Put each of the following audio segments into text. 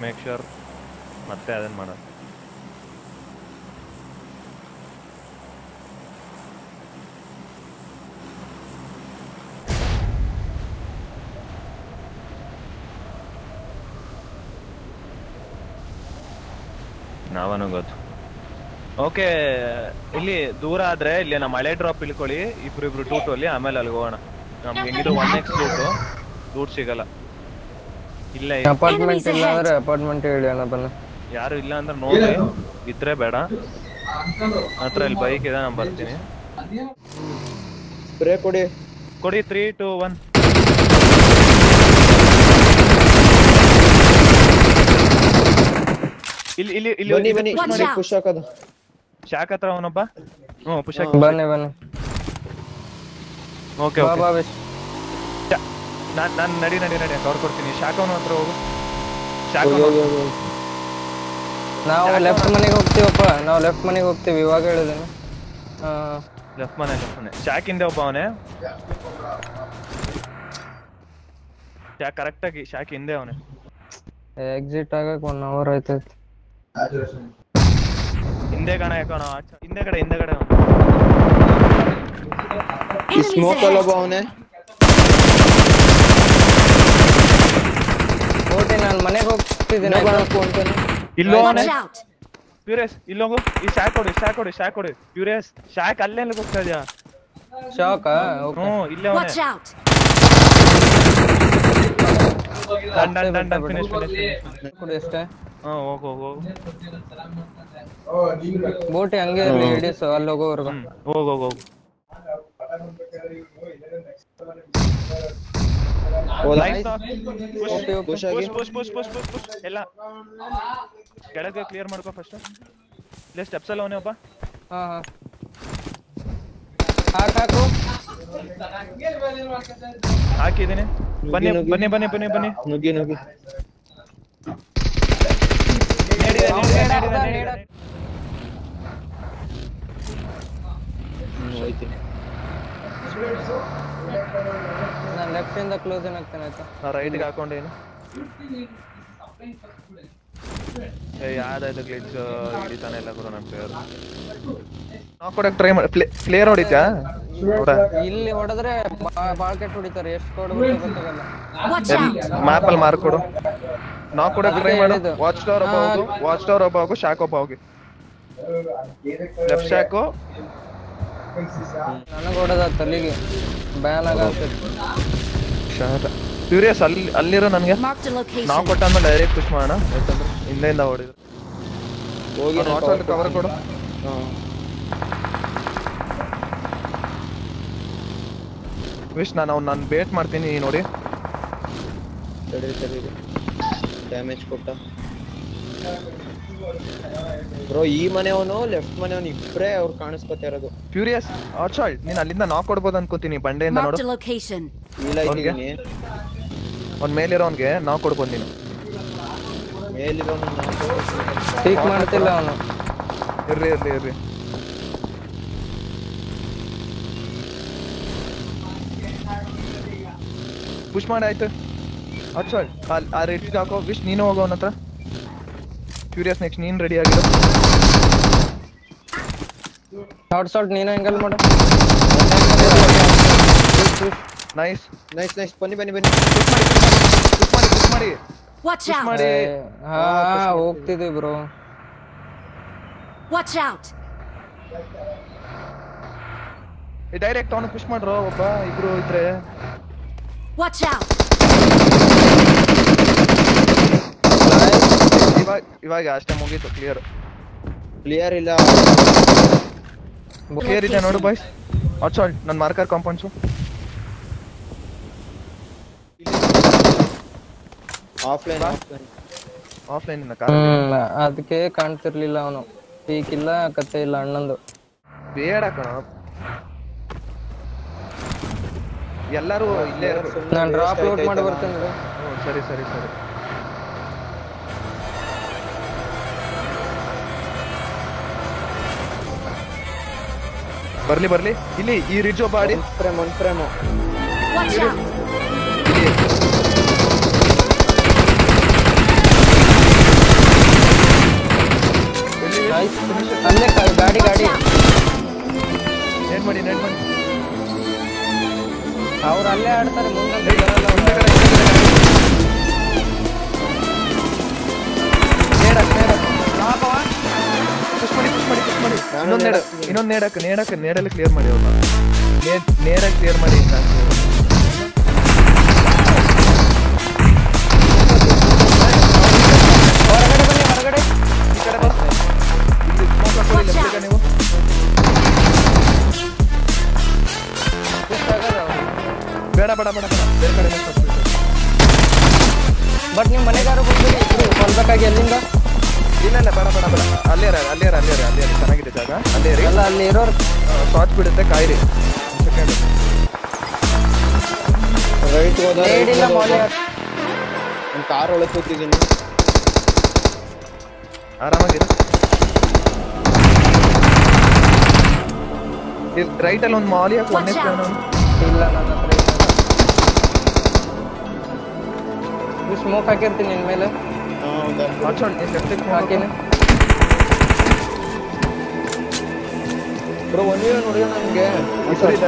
just make sure matte adan maana. ನಾವನು ಗೊತ್ತು okay ಇಲ್ಲಿ ದೂರ ಆದ್ರೆ ಇಲ್ಲಿ ನಮ್ಮ ಹಳೆ ಡ್ರಾಪ್ ಇಳ್ಕೊಳ್ಳಿ ಇಬ್ರಿಬ್ರು ಟೂಟು ಅಲ್ಲಿ ಆಮೇಲೆ ಅಲ್ಲಿಗೆ ಹೋಗೋಣ ನಮ್ಗೆ ಹೆಂಗಿದ್ರು 1x ರೂಟ್ ಸಿಗಲ್ಲ ಇಲ್ಲ ಅಪಾರ್ಟ್ಮೆಂಟ್ ಇಲ್ಲ ಅಂದ್ರೆ ಅಪಾರ್ಟ್ಮೆಂಟ್ ಹೇಳಿ ಅಣ್ಣ ಬನ್ನ ಯಾರು ಇಲ್ಲ ಅಂದ್ರೆ ನೋಡಿ ಇದ್ರೆ ಬೇಡ ಹತ್ರ ಇಲ್ಲಿ ಬೈಕ್ ಇದೆ ನಾನು ಬರ್ತೀನಿ ಸ್ಪ್ರೇ ಕೊಡಿ ಕೊಡಿ 3 2 1 ಇಲ್ಲಿ ಇಲ್ಲಿ ಇಲ್ಲಿ ಬನ್ನಿ ಬನ್ನಿ ಪುಶ್ ಹಾಕೋದು ಶಾಕ್ ಹತ್ರ ಅವನೊಬ್ಬ ಪುಶ್ ಹಾಕಿ ಬನ್ನಿ ಬನ್ನಿ ಓಕೆ ಓಕೆ ನಾನು ನಡಿ ನಡಿ ನಡಿ ಕವರ್ ಕೊಡ್ತೀನಿ ಶಾಕ್ ಅವನ ಹತ್ರ ಹೋಗು ಶಾಕ್ ನಾವು ಲೆಫ್ಟ್ ಮನೆಗೆ ಹೋಗ್ತೀವಪ್ಪ ನಾವು ಲೆಫ್ಟ್ ಮನೆಗೆ ಹೋಗ್ತೀವಿ ಇವಾಗ ಹೇಳಿದಾನೆ ಲೆಫ್ಟ್ ಮನೆ ಶಾಕ್ ಇಂದ ಒಬ್ಬ ಅವನೇ ಶಾಕ್ ಕರೆಕ್ಟ್ ಆಗಿ ಶಾಕ್ ಹಿಂದೆ ಅವನೇ ಎಕ್ಸಿಟ್ ಆಗಕ್ಕೆ 1 ಅವರ್ ಆಯ್ತಾಯ್ತು ಹಿಂದೆ ಕಣ ಯಾಕೋಣ ಹಿಂದೆ ಕಡೆ ಸ್ಮೋಕ್ ಅಲ್ಲ ಬಾವನೆ ಓಕೆ ನಾನು ಮನೆಗೆ ಹೋಗ್ತಿದ್ದೀನಿ ಇಲ್ಲೋ ಅವನೆ ಫ್ಯೂರಿಯಸ್ ಇಲ್ಲೋಗು ಈ ಶಾಕ್ ಕೊಡು ಫ್ಯೂರಿಯಸ್ ಶಾಕ್ ಅಲ್ಲೇ ಹೋಗ್ತಾ ಇದ್ಯಾ ಶಾಕ್ ಓಕೆ ಇಲ್ಲೇ ಅವನೆ ಡನ್ ಫಿನಿಶ್ ಕೊಡು ಎಷ್ಟೆ ಬೋಟಿ ಹಂಗೆ ಲೇಡೀಸ್ ಅಲ್ಲಿ ಹೋಗೋವರೆಗೂ ಹೋಗಿ ಎಲ್ಲ ಕೆಳಗೆ ಕ್ಲಿಯರ್ ಮಾಡ್ಕೋ ಫಸ್ಟ್ ಇಲ್ಲ ಸ್ಟೆಪ್ಸ್ ಅಲ್ಲಿ ಅವನೇ ಒಬ್ಬ ಹಾಕು ಹಾಕಿದ್ದೀನಿ ಬನ್ನಿ ಬನ್ನಿ ಬನ್ನಿ ಬನ್ನಿ ಬನ್ನಿ ನುಗ್ಗಿ ನಾನು ಲೆಫ್ಟ್ ಇಂದ ಕ್ಲೋಸ್ ಏನಾಗ್ತಾನೆ ಆಯ್ತಾ ನಾನು ರೈಟ್ ಗೆ ಹಾಕೊಂಡೇನು ಯಾವ್ದಾಯ್ತು ಗ್ಲಿಚ್ ಹಿಡಿತಾನೆ ಇಲ್ಲ ಗುರು ನನ್ನ ಪ್ಲೇಯರ್ ನಾಕ್ ಕೊಡಕ್ ಟ್ರೈ ಮಾಡಿ ಪ್ಲೇಯರ್ ಹೊಡಿತಾ ಇಲ್ಲಿ ಹೊಡೆದ್ರೆ ಬಾಳ್ಕೆಟ್ ಹೊಡಿತಾರೆ ಎಷ್ಟು ಕೋಡ್ ಗೊತ್ತಾಗಲ್ಲ ಮ್ಯಾಪ್ ಅಲ್ಲಿ ಮಾರ್ಕ್ ಕೊಡು ನಾಕ್ ಕೊಡಕ್ ಟ್ರೈ ಮಾಡು ವಾಚ್ ಟವರ್ ಅಬೌದು ಶಾಕ್ ಒಬ್ಬ ಹೋಗಿ ಲೆಫ್ಟ್ ಶಾಕು ನನಗೆ ಹೊಡೆದ ತಲೆಗೆ ಬ್ಯಾನ್ ಆಗತ್ತೆ ಶಾಟ ಫ್ಯೂರಿಯಸ್ ಅಲ್ಲಿ ಅಲ್ಲಿರೋ ನನಗೆ ನಾವು ಕೊಟ್ಟಾದ್ಮೇಲೆ ಡೈರೆಕ್ಟ್ ಪುಷ್ ಮಾಡೋಣ ಯಾಕಂದ್ರೆ ಹಿಂದೆಯಿಂದ ಹೊಡಿದ್ರು ಹೋಗಿ ವಾಟರ್ ಕವರ್ ಕೊಡು ವಿಶ್ ನಾನು ಅವ್ನು ನಾನು ಬೇಟ್ ಮಾಡ್ತೀನಿ ನೋಡಿ ಸರಿ ಡ್ಯಾಮೇಜ್ ಕೊಟ್ಟ ಬ್ರೋ ಈ ಮನೆಯವನು ಲೆಫ್ಟ್ ಮನೆಯವನು ಇಬ್ಬರೇ ಅವ್ರು ಕಾಣಿಸ್ಕೊತಾ ಇರೋದು ಫ್ಯೂರಿಯಸ್ ಆರ್ಚಾಲ್ಡ್ ನೀನು ಅಲ್ಲಿಂದ ನಾಕ್ ಕೊಡ್ಬೋದು ಅನ್ಕೋತೀನಿ ಬಂಡೆಯಿಂದ ನೋಡು ಇಲ್ಲ ಇದ್ದೀನಿ ಅವ್ನ ಮೇಲಿರೋನ್ಗೆ ನಾಕ್ ಕೊಡ್ಬೋದು ನೀನು ಮೇಲಿರೋನು ಟೀಕ್ ಮಾಡ್ತಿಲ್ಲ ಅವನು ಇರ್ರಿ ಪುಷ್ ಮಾಡಾಯ್ತು ಆರ್ಚಾಲ್ಡ್ ಆ ರೆಡ್ಗೆ ಹಾಕೋ ವಿಶ್ ನೀನು ಹೋಗೋ ಅವನ ಹತ್ರ ಫ್ಯೂರಿಯಸ್ ನೆಕ್ಸ್ಟ್ ನೀನ್ ರೆಡಿ ಆಗಿರೋ ಶಾರ್ಟ್ ನೀನು ಎಂಗಲ್ ಮಾಡು ನೈಸ್ ಬನ್ನಿ ಪುಶ್ ಮಾಡಿ ಹಾ ಹೋಗ್ತಿದ್ವಿ ಬ್ರೋ ವಾಚ್ ಔಟ್ ಈ ಡೈರೆಕ್ಟ್ ಅವನು ಪುಶ್ ಮಾಡ್ರೋ ಒಬ್ಬ ಇಬ್ರು ಇದ್ರೆ ವಾಚ್ ಔಟ್ ಇವಾಗ ಅಷ್ಟೇ ಮುಗೀತು ಕ್ಲಿಯರ್ ಇಲ್ಲ ಕ್ಲಿಯರ್ ಇದೆ ನೋಡು ಬಾಯ್ಸ್ ಆರ್ಚಾಲ್ಡ್ ನನ್ನ ಮಾರ್ಕರ್ ಕಾಂಪೌಂಡ್ಸು ಆಫ್ಲೈನ್ ಅದಕ್ಕೆ ಕಾಣ್ತಿರ್ಲಿಲ್ಲ ಅವನು ಪೀಕ್ ಇಲ್ಲ ಕತ್ತೆ ಇಲ್ಲ ಅಣ್ಣಂದು ಬೇಡ ಕಣ ಎಲ್ಲರೂ ಇಲ್ಲೇ ನಾನು ಡ್ರಾಪ್ ಔಟ್ ಮಾಡಿ ಬರ್ತೇನೆ ಸರಿ ಬರ್ಲಿ ಇಲ್ಲಿ ಈ ರಿಜೋ ಬಾಡಿ ಒನ್ ಫ್ರೇಮ್ ಅವ್ರು ಅಲ್ಲೇ ಆಡ್ತಾರೆ ಮುಂದೆ ಇನ್ನೊಂದು ನೇಡಲ್ಲಿ ಕ್ಲಿಯರ್ ಮಾಡಿ ಅವ್ರನ್ನ ನೇರಾಗಿ ಕ್ಲಿಯರ್ ಮಾಡಿ ಬೇಡ ಬೇಡ ಬೇಡ ಬೇರೆ ಕಡೆ ಬಟ್ ನೀವು ಮನೆಗಾರು ಬರ್ಬೇಕಾಗಿ ಅಲ್ಲಿಂದ ಇಲ್ಲ ಇಲ್ಲ ಬೇಡ ಬೇಡ ಬೇಡ ಅಲ್ಲೇ ಅಲ್ಲೇ ಅಲ್ಲೇ ಅಲ್ಲೇ ಚೆನ್ನಾಗಿದೆ ಜಾಗ ಅಲ್ಲೇ ಎಲ್ಲ ಅಲ್ಲಿ ಇರೋರು ಶಾರ್ಟ್ ಬಿಡುತ್ತೆ ಕಾಯಿರಿ ಸೆಕೆಂಡ್ ರೈಟ್ ಒಂದು ಕಾರ್ ಒಳಗೆ ಕೂತಿದ್ದೀನಿ ಆರಾಮಾಗಿದೆ ರೈಟಲ್ಲಿ ಒಂದು ಮಾಲಿ ಹಾಕಿ ಒಂದೇ ಇಲ್ಲ ನನ್ನ ಹತ್ರ ನೀವು ಸ್ಮೋಕ್ ಹಾಕಿರ್ತೀನಿ ನಿನ್ಮೇಲೆ ಬ್ರೋ ಒಂದೇ ನೋಡಿದ ನನಗೆ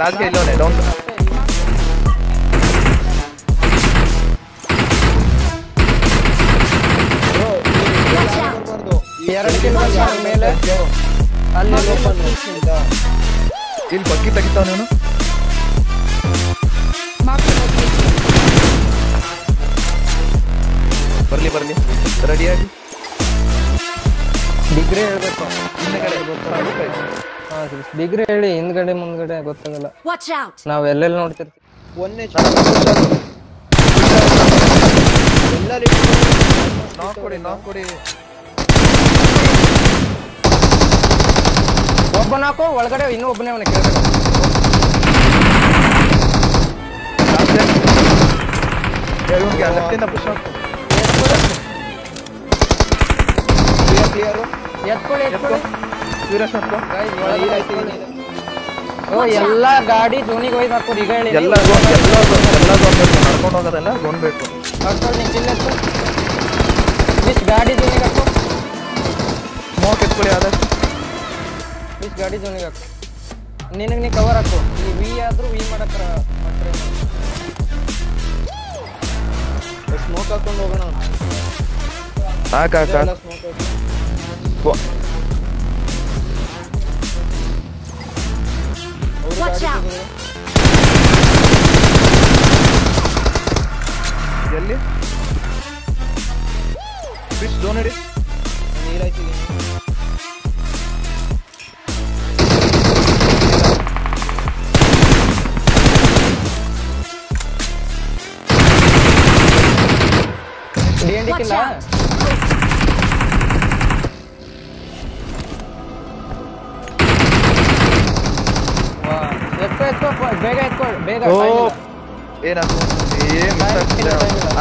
लास्ट के इलोने डोंट ब्रो कर दो यार किल बचा मेल अल्ले ओपन होइदा किल बक्की तगिताने नो माफ बरली रेडी है डिग्री ಹೇಳ್ಬೇಕು ಹಿಂದಗಡೆ ಗೊತ್ತಾಗುತ್ತೆ ಹಾ ಡಿಗ್ರಿ ಹೇಳಿ ಹಿಂದಗಡೆ ಮುಂದಗಡೆ ಗೊತ್ತಾಗಲ್ಲ ನಾವು ಎಲ್ಲೆಲ್ಲ ನೋಡ್ತಿರ್ತೀವಿ ಒನ್ನೇ ಎಲ್ಲಲ್ಲಿ ನಾಕ್ ಕೊಡಿ ಒಬ್ಬ ನಾಕೋ ಒಳಗಡೆ ಇನ್ನು ಒಬ್ಬನೇ ಅವನೇ ಕೇಳ್ಬೇಕು ಯಾರುಂಗೆ ಅಲ್ಲಿಂದ ಪುಷ್ ಆಗ್ ಕ್ಲಿಯರ್ ಎತ್ಕೊಳ್ಳಿ ವೀರಶಾಸ್ತ್ರ ಗೈಸ್ ಒಳಗೆ ಐತಿದ್ದೀನಿ ಓ ಎಲ್ಲಾ ಗಾಡಿ ಜೋನಿಗೆ ಹೋಯ್ತು ಹಾಕೋರು ಈಗ ಹೇಳಿ ಎಲ್ಲಾ ನಡ್ಕೊಂಡು ಹೋಗೋದಲ್ಲ ಜೋನ್ ಬೇಕು ನಡ್ಕೊಂಡು ನಿಂಗೆ ಇಲ್ಲ ಮಿಸ್ ಗಾಡಿ ಜೋನಿಗೆ ಹಾಕು ಸ್ಮೋಕ್ ಎತ್ಕೊಳ್ಳಿ ಆದಷ್ಟು ಮಿಸ್ ಗಾಡಿ ಜೋನಿಗೆ ಹಾಕು ನಿನಗೆ ನೀ ಕವರ್ ಹಾಕು ಈ ವಿ ಆದರೂ ವಿ ಮಾಡಕ್ಕೆ ಮಾಡ್ರೆ ಸ್ಮೋಕ್ ಹಾಕೊಂಡು ಹೋಗೋಣ ಹಾಕಾಕ ಎಲ್ಲಿ ಫಿಶ್ ಜೋನ್ ಹಿಡಿ ನೀರಾಯ್ತು ಡಿ ಎನ್ ಡಿ ಕಿಲ್ಲ ಬೇಗ ಎತ್ಕೊಳ್ಳಿ ಬೇಗ ಏನಾದ್ರು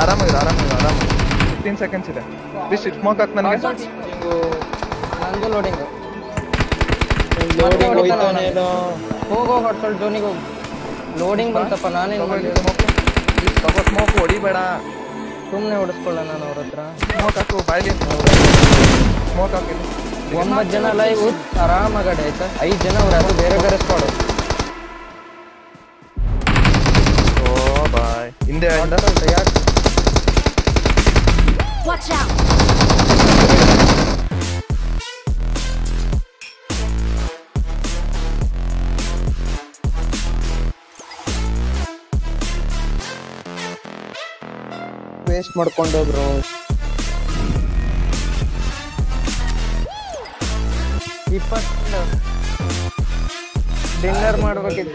ಆರಾಮಾಗಿದೆ ಆರಾಮಾಗಿದೆ ಆರಾಮ 15 seconds ಇದೆ ಫಿಶ್ ಸ್ಮೋಕ್ ಹಾಕಿ ನನಗೆ ನಂದು ಲೋಡಿಂಗ್ ಲೋಡಿಂಗ್ ಹೋಯ್ತಾನೇನೋ ಹೋಗೋ ಹೊರಟಲ್ ಜೋನಿಗೆ ಹೋಗು ಲೋಡಿಂಗ್ ಬಂತಪ್ಪ ನಾನೇನು ಮಾಡಿದೆ ಸ್ಮೋಕ್ ಸ್ಮೋಕ್ ಹೊಡಿಬೇಡ ಸುಮ್ಮನೆ ಹೊಡಿಸ್ಕೊಳ್ಳ ನಾನು ಅವ್ರ ಹತ್ರ ಸ್ಮೋಕ್ ಹಾಕು ಬಾಯ್ಲಿ ಸ್ಮೋಕ್ ಹಾಕಿಲ್ಲ 9 ಜನ ಲೈವ್ ಆರಾಮಾಗಡೆ ಆಯ್ತಾ 5 ಜನ ಅವ್ರು ಅದು ಬೇರೆ ಬೇರೆ squad in there under yaar watch out waste madkondo bro dinner madbekittu